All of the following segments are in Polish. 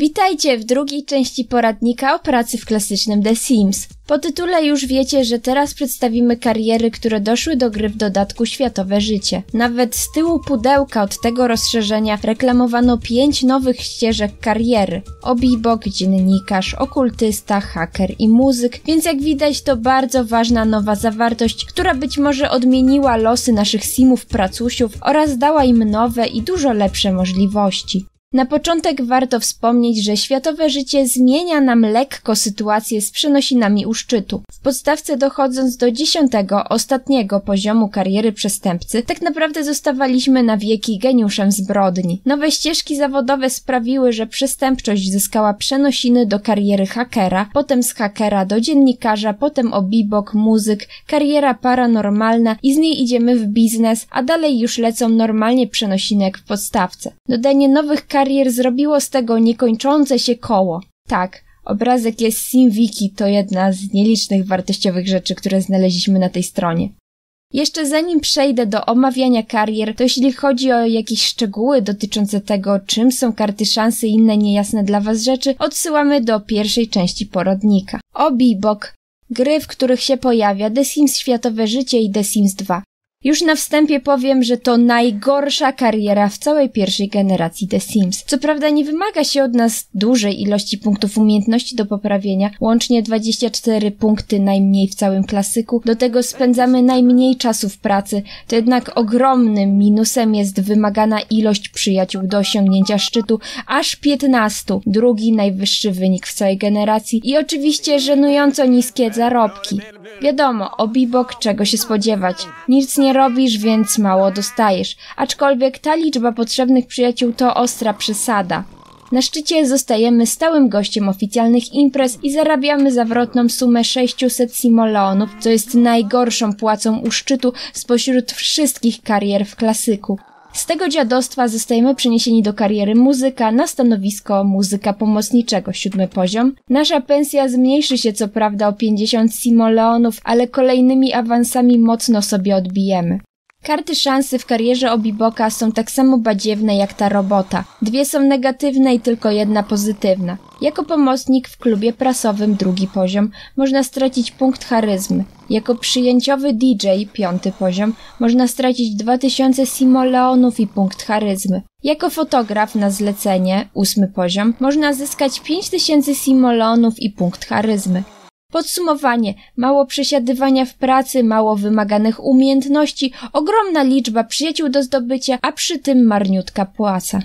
Witajcie w drugiej części poradnika o pracy w klasycznym The Sims. Po tytule już wiecie, że teraz przedstawimy kariery, które doszły do gry w dodatku Światowe Życie. Nawet z tyłu pudełka od tego rozszerzenia reklamowano 5 nowych ścieżek kariery. Obibok, dziennikarz, okultysta, haker i muzyk, więc jak widać to bardzo ważna nowa zawartość, która być może odmieniła losy naszych simów pracusiów oraz dała im nowe i dużo lepsze możliwości. Na początek warto wspomnieć, że Światowe Życie zmienia nam lekko sytuację z przenosinami u szczytu. W podstawce dochodząc do 10., ostatniego poziomu kariery przestępcy, tak naprawdę zostawaliśmy na wieki geniuszem zbrodni. Nowe ścieżki zawodowe sprawiły, że przestępczość zyskała przenosiny do kariery hakera, potem z hakera do dziennikarza, potem obibok, muzyk, kariera paranormalna i z niej idziemy w biznes, a dalej już lecą normalnie przenosiny jak w podstawce. Dodanie nowych karier zrobiło z tego niekończące się koło. Tak, obrazek jest SimWiki, to jedna z nielicznych wartościowych rzeczy, które znaleźliśmy na tej stronie. Jeszcze zanim przejdę do omawiania karier, to jeśli chodzi o jakieś szczegóły dotyczące tego, czym są karty szansy i inne niejasne dla was rzeczy, odsyłamy do pierwszej części poradnika. Obibok. Gry, w których się pojawia The Sims Światowe Życie i The Sims 2. Już na wstępie powiem, że to najgorsza kariera w całej pierwszej generacji The Sims. Co prawda nie wymaga się od nas dużej ilości punktów umiejętności do poprawienia, łącznie 24 punkty najmniej w całym klasyku, do tego spędzamy najmniej czasu w pracy, to jednak ogromnym minusem jest wymagana ilość przyjaciół do osiągnięcia szczytu, aż 15, drugi najwyższy wynik w całej generacji i oczywiście żenująco niskie zarobki. Wiadomo, obibok czego się spodziewać, nic nie robisz, więc mało dostajesz, aczkolwiek ta liczba potrzebnych przyjaciół to ostra przesada. Na szczycie zostajemy stałym gościem oficjalnych imprez i zarabiamy zawrotną sumę 600 simoleonów, co jest najgorszą płacą u szczytu spośród wszystkich karier w klasyku. Z tego dziadostwa zostajemy przeniesieni do kariery muzyka na stanowisko muzyka pomocniczego, 7. poziom. Nasza pensja zmniejszy się co prawda o 50 simoleonów, ale kolejnymi awansami mocno sobie odbijemy. Karty szansy w karierze obiboka są tak samo badziewne jak ta robota. 2 są negatywne i tylko 1 pozytywna. Jako pomocnik w klubie prasowym 2. poziom można stracić punkt charyzmy. Jako przyjęciowy DJ 5. poziom można stracić 2000 simoleonów i punkt charyzmy. Jako fotograf na zlecenie 8. poziom można zyskać 5000 simoleonów i punkt charyzmy. Podsumowanie, mało przesiadywania w pracy, mało wymaganych umiejętności, ogromna liczba przyjaciół do zdobycia, a przy tym marniutka płaca.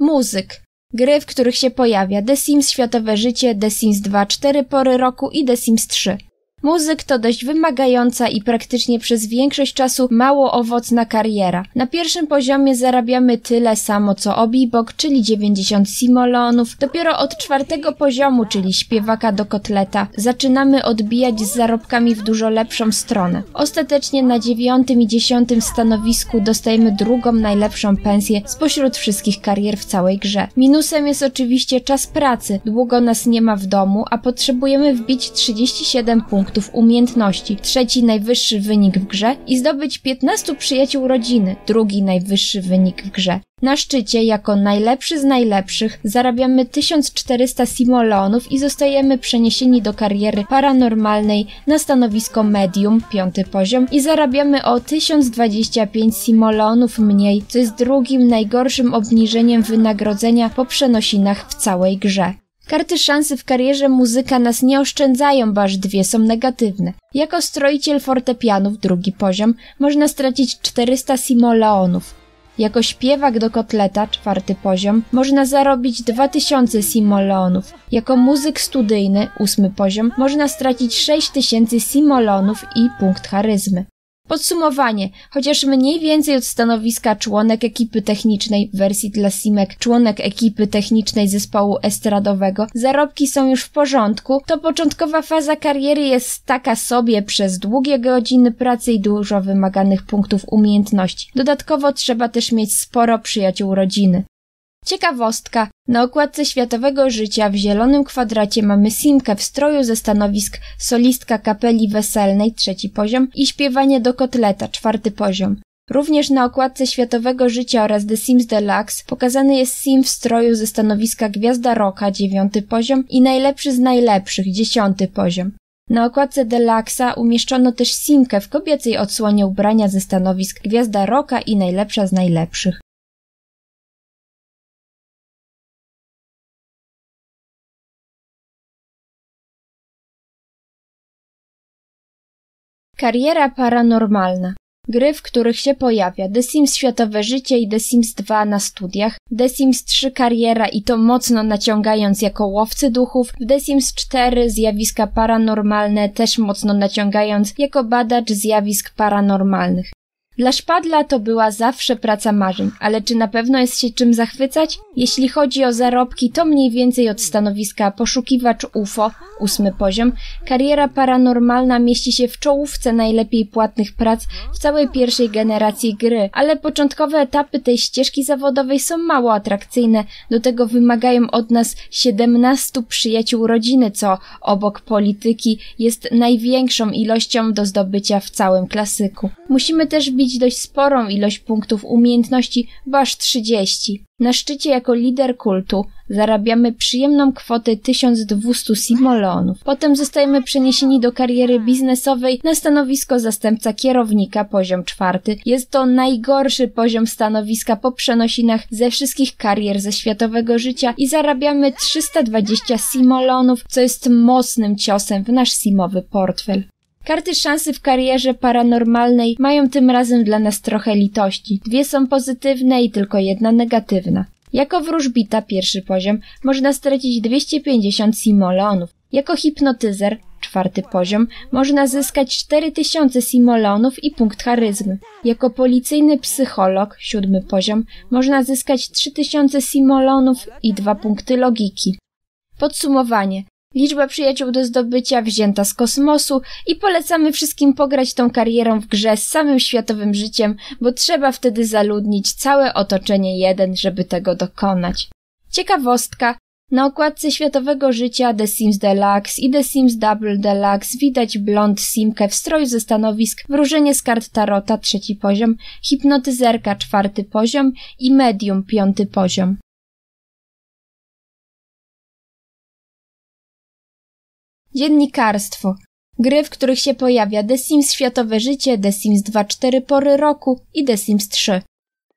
Muzyk. Gry, w których się pojawia The Sims Światowe Życie, The Sims 2 4 Pory Roku i The Sims 3. Muzyk to dość wymagająca i praktycznie przez większość czasu mało owocna kariera. Na pierwszym poziomie zarabiamy tyle samo co obibok, czyli 90 simoleonów. Dopiero od 4. poziomu, czyli śpiewaka do kotleta, zaczynamy odbijać z zarobkami w dużo lepszą stronę. Ostatecznie na 9. i 10. stanowisku dostajemy drugą najlepszą pensję spośród wszystkich karier w całej grze. Minusem jest oczywiście czas pracy. Długo nas nie ma w domu, a potrzebujemy wbić 37 punktów umiejętności, 3. najwyższy wynik w grze i zdobyć 15 przyjaciół rodziny, 2. najwyższy wynik w grze. Na szczycie, jako najlepszy z najlepszych, zarabiamy 1400 simoleonów i zostajemy przeniesieni do kariery paranormalnej na stanowisko medium, 5. poziom i zarabiamy o 1025 simoleonów mniej, co jest drugim najgorszym obniżeniem wynagrodzenia po przenosinach w całej grze. Karty szansy w karierze muzyka nas nie oszczędzają, bo aż 2 są negatywne. Jako stroiciel fortepianów 2. poziom można stracić 400 simoleonów. Jako śpiewak do kotleta 4. poziom można zarobić 2000 simoleonów. Jako muzyk studyjny 8. poziom można stracić 6000 simoleonów i punkt charyzmy. Podsumowanie, chociaż mniej więcej od stanowiska członek ekipy technicznej w wersji dla simek, członek ekipy technicznej zespołu estradowego, zarobki są już w porządku, to początkowa faza kariery jest taka sobie przez długie godziny pracy i dużo wymaganych punktów umiejętności. Dodatkowo trzeba też mieć sporo przyjaciół rodziny. Ciekawostka. Na okładce Światowego Życia w zielonym kwadracie mamy simkę w stroju ze stanowisk solistka kapeli weselnej 3. poziom i śpiewanie do kotleta 4. poziom. Również na okładce Światowego Życia oraz The Sims Deluxe pokazany jest Sim w stroju ze stanowiska Gwiazda Rocka 9. poziom i Najlepszy z Najlepszych 10. poziom. Na okładce Deluxe'a umieszczono też simkę w kobiecej odsłonie ubrania ze stanowisk Gwiazda Rocka i Najlepsza z Najlepszych. Kariera paranormalna. Gry, w których się pojawia The Sims Światowe Życie i The Sims 2 na studiach, The Sims 3 Kariera i to mocno naciągając jako łowcy duchów, w The Sims 4 Zjawiska paranormalne też mocno naciągając jako badacz zjawisk paranormalnych. Dla szpadla to była zawsze praca marzeń, ale czy na pewno jest się czym zachwycać? Jeśli chodzi o zarobki, to mniej więcej od stanowiska poszukiwacz UFO, 8. poziom, kariera paranormalna mieści się w czołówce najlepiej płatnych prac w całej pierwszej generacji gry, ale początkowe etapy tej ścieżki zawodowej są mało atrakcyjne, do tego wymagają od nas 17 przyjaciół rodziny, co obok polityki jest największą ilością do zdobycia w całym klasyku. Musimy też bić dość sporą ilość punktów umiejętności, bo aż 30. Na szczycie jako lider kultu zarabiamy przyjemną kwotę 1200 simolonów. Potem zostajemy przeniesieni do kariery biznesowej na stanowisko zastępca kierownika, poziom 4. Jest to najgorszy poziom stanowiska po przenosinach ze wszystkich karier ze Światowego Życia i zarabiamy 320 simolonów, co jest mocnym ciosem w nasz simowy portfel. Karty szansy w karierze paranormalnej mają tym razem dla nas trochę litości. 2 są pozytywne i tylko 1 negatywna. Jako wróżbita 1. poziom można stracić 250 simolonów. Jako hipnotyzer 4. poziom można zyskać 4000 simolonów i punkt charyzmy. Jako policyjny psycholog 7. poziom można zyskać 3000 simolonów i 2 punkty logiki. Podsumowanie. Liczba przyjaciół do zdobycia wzięta z kosmosu i polecamy wszystkim pograć tą karierą w grze z samym Światowym Życiem, bo trzeba wtedy zaludnić całe otoczenie 1, żeby tego dokonać. Ciekawostka. Na okładce Światowego Życia, The Sims Deluxe i The Sims Double Deluxe widać blond simkę w stroju ze stanowisk, wróżenie z kart tarota 3. poziom, hipnotyzerka 4. poziom i medium 5. poziom. Dziennikarstwo. Gry, w których się pojawia The Sims Światowe Życie, The Sims 2 4 Pory Roku i The Sims 3.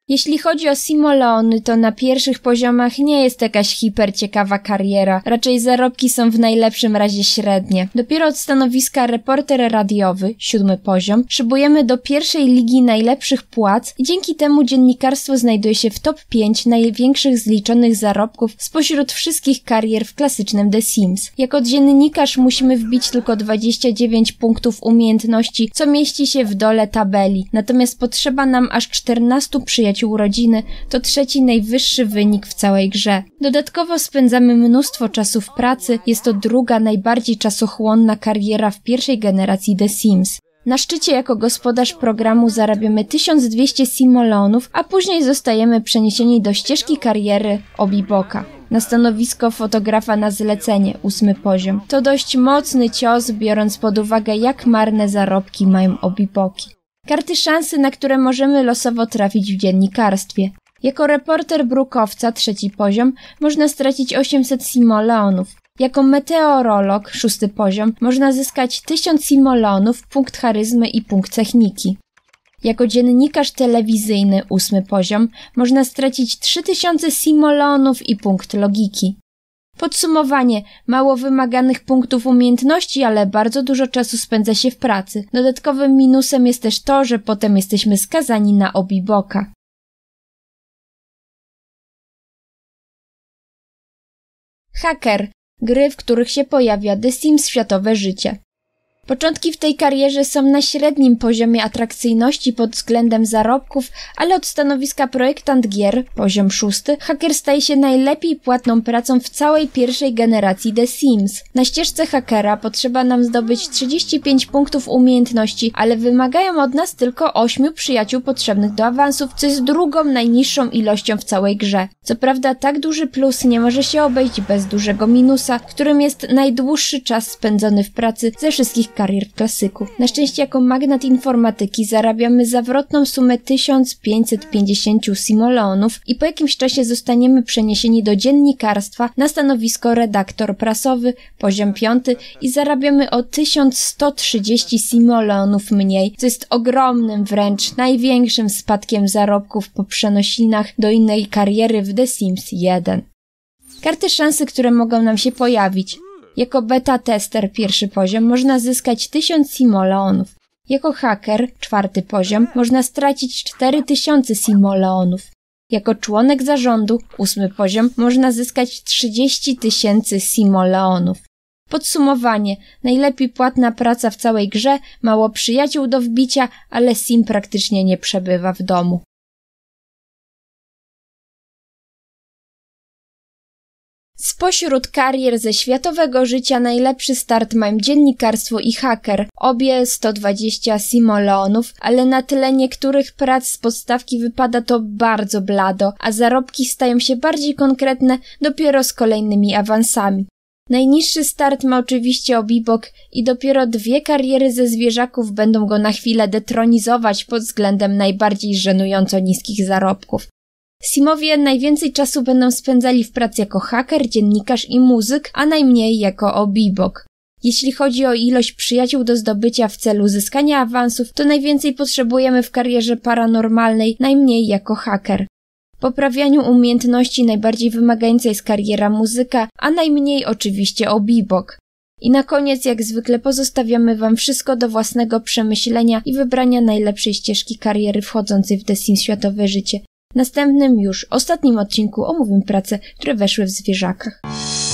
Jeśli chodzi o simolony, to na pierwszych poziomach nie jest jakaś hiperciekawa kariera. Raczej zarobki są w najlepszym razie średnie. Dopiero od stanowiska reporter radiowy, 7. poziom, szybujemy do pierwszej ligi najlepszych płac i dzięki temu dziennikarstwo znajduje się w top 5 największych zliczonych zarobków spośród wszystkich karier w klasycznym The Sims. Jako dziennikarz musimy wbić tylko 29 punktów umiejętności, co mieści się w dole tabeli. Natomiast potrzeba nam aż 14 przyjaciół urodziny, to 3. najwyższy wynik w całej grze. Dodatkowo spędzamy mnóstwo czasu w pracy, jest to 2. najbardziej czasochłonna kariera w pierwszej generacji The Sims. Na szczycie jako gospodarz programu zarabiamy 1200 simolonów, a później zostajemy przeniesieni do ścieżki kariery obiboka, na stanowisko fotografa na zlecenie, 8. poziom. To dość mocny cios, biorąc pod uwagę, jak marne zarobki mają obiboki. Karty szansy, na które możemy losowo trafić w dziennikarstwie. Jako reporter brukowca, 3. poziom, można stracić 800 simolonów. Jako meteorolog, 6. poziom, można zyskać 1000 simolonów, punkt charyzmy i punkt techniki. Jako dziennikarz telewizyjny, 8. poziom, można stracić 3000 simolonów i punkt logiki. Podsumowanie. Mało wymaganych punktów umiejętności, ale bardzo dużo czasu spędza się w pracy. Dodatkowym minusem jest też to, że potem jesteśmy skazani na obiboka. Haker. Gry, w których się pojawia The Sims Światowe Życie. Początki w tej karierze są na średnim poziomie atrakcyjności pod względem zarobków, ale od stanowiska projektant gier, poziom 6, haker staje się najlepiej płatną pracą w całej pierwszej generacji The Sims. Na ścieżce hakera potrzeba nam zdobyć 35 punktów umiejętności, ale wymagają od nas tylko 8 przyjaciół potrzebnych do awansów, co jest drugą najniższą ilością w całej grze. Co prawda tak duży plus nie może się obejść bez dużego minusa, którym jest najdłuższy czas spędzony w pracy ze wszystkich karier klasyków. Na szczęście jako magnat informatyki zarabiamy zawrotną sumę 1550 simoleonów i po jakimś czasie zostaniemy przeniesieni do dziennikarstwa na stanowisko redaktor prasowy, poziom 5 i zarabiamy o 1130 simoleonów mniej, co jest ogromnym, wręcz największym spadkiem zarobków po przenosinach do innej kariery w The Sims 1. Karty szansy, które mogą nam się pojawić. Jako beta tester pierwszy poziom można zyskać 1000 simoleonów. Jako haker czwarty poziom można stracić 4000 simoleonów. Jako członek zarządu ósmy poziom można zyskać 30 000 simoleonów. Podsumowanie. Najlepiej płatna praca w całej grze, mało przyjaciół do wbicia, ale sim praktycznie nie przebywa w domu. Spośród karier ze światowego życia najlepszy start mają dziennikarstwo i haker, obie 120 simoleonów, ale na tyle niektórych prac z podstawki wypada to bardzo blado, a zarobki stają się bardziej konkretne dopiero z kolejnymi awansami. Najniższy start ma oczywiście Obibok i dopiero 2 kariery ze zwierzaków będą go na chwilę detronizować pod względem najbardziej żenująco niskich zarobków. Simowie najwięcej czasu będą spędzali w pracy jako haker, dziennikarz i muzyk, a najmniej jako obibok. Jeśli chodzi o ilość przyjaciół do zdobycia w celu uzyskania awansów, to najwięcej potrzebujemy w karierze paranormalnej, najmniej jako haker. Poprawianiu umiejętności najbardziej wymagająca jest kariera muzyka, a najmniej oczywiście obibok. I na koniec, jak zwykle, pozostawiamy wam wszystko do własnego przemyślenia i wybrania najlepszej ścieżki kariery wchodzącej w The Sims Światowe Życie. W następnym, już ostatnim odcinku omówimy prace, które weszły w zwierzakach.